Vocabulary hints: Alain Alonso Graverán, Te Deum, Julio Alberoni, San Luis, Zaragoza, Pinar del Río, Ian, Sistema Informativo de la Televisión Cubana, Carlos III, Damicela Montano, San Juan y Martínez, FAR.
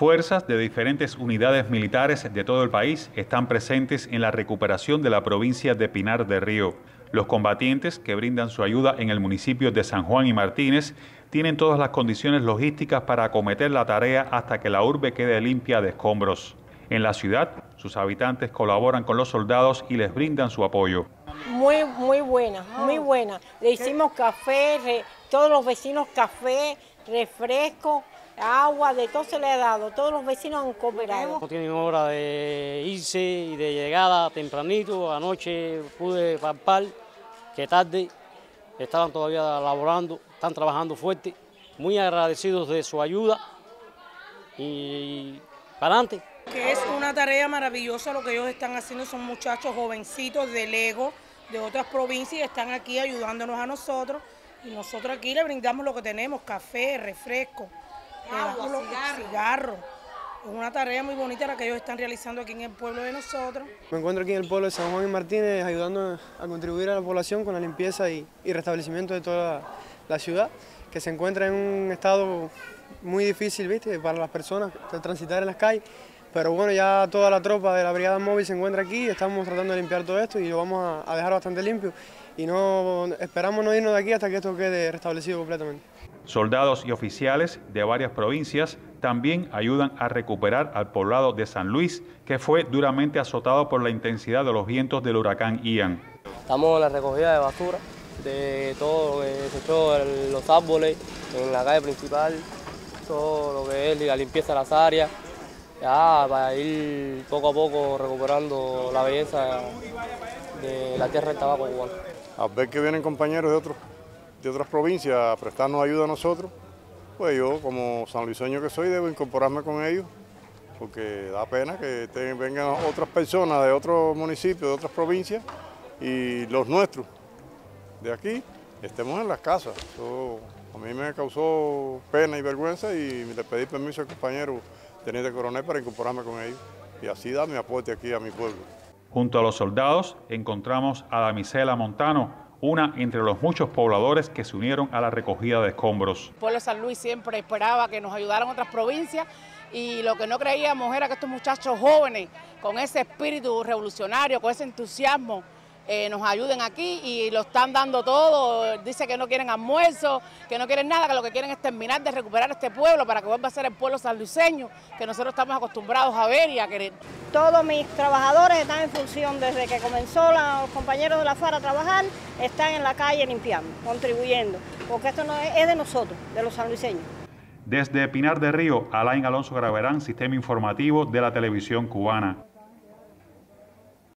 Fuerzas de diferentes unidades militares de todo el país están presentes en la recuperación de la provincia de Pinar del Río. Los combatientes que brindan su ayuda en el municipio de San Juan y Martínez tienen todas las condiciones logísticas para acometer la tarea hasta que la urbe quede limpia de escombros. En la ciudad, sus habitantes colaboran con los soldados y les brindan su apoyo. Muy buena, muy buena. Le hicimos café, todos los vecinos café, refresco, agua, de todo se le ha dado, todos los vecinos han cooperado. No tienen hora de irse y de llegada tempranito, anoche pude palpar que tarde estaban todavía laborando, están trabajando fuerte, muy agradecidos de su ayuda y para adelante. Que es una tarea maravillosa lo que ellos están haciendo, son muchachos jovencitos de Lego, de otras provincias, están aquí ayudándonos a nosotros y nosotros aquí le brindamos lo que tenemos, café, refresco. Agua, cigarro. Es una tarea muy bonita la que ellos están realizando aquí en el pueblo de nosotros. Me encuentro aquí en el pueblo de San Juan y Martínez ayudando a contribuir a la población con la limpieza y restablecimiento de toda la ciudad, que se encuentra en un estado muy difícil, ¿viste?, para las personas de transitar en las calles. Pero bueno, ya toda la tropa de la brigada móvil se encuentra aquí, estamos tratando de limpiar todo esto y lo vamos a dejar bastante limpio. Y no esperamos no irnos de aquí hasta que esto quede restablecido completamente. Soldados y oficiales de varias provincias también ayudan a recuperar al poblado de San Luis, que fue duramente azotado por la intensidad de los vientos del huracán Ian. Estamos en la recogida de basura, de todo lo que se echó en los árboles, en la calle principal, todo lo que es la limpieza de las áreas, ya para ir poco a poco recuperando la belleza de la tierra del tabaco cubano. A ver que vienen compañeros de otras provincias a prestarnos ayuda a nosotros, pues yo como sanluiseño que soy debo incorporarme con ellos, porque da pena que vengan otras personas de otros municipios, de otras provincias, y los nuestros de aquí estemos en las casas. Eso a mí me causó pena y vergüenza y le pedí permiso al compañero teniente coronel para incorporarme con ellos y así dar mi aporte aquí a mi pueblo. Junto a los soldados encontramos a Damicela Montano, una entre los muchos pobladores que se unieron a la recogida de escombros. El pueblo de San Luis siempre esperaba que nos ayudaran otras provincias y lo que no creíamos era que estos muchachos jóvenes, con ese espíritu revolucionario, con ese entusiasmo, nos ayuden aquí y lo están dando todo. Dice que no quieren almuerzo, que no quieren nada, que lo que quieren es terminar de recuperar este pueblo para que vuelva a ser el pueblo sanluiseño que nosotros estamos acostumbrados a ver y a querer. Todos mis trabajadores están en función, desde que comenzó los compañeros de la FAR a trabajar, están en la calle limpiando, contribuyendo, porque esto no es de nosotros, de los sanluiseños. Desde Pinar del Río, Alain Alonso Graverán, Sistema Informativo de la Televisión Cubana.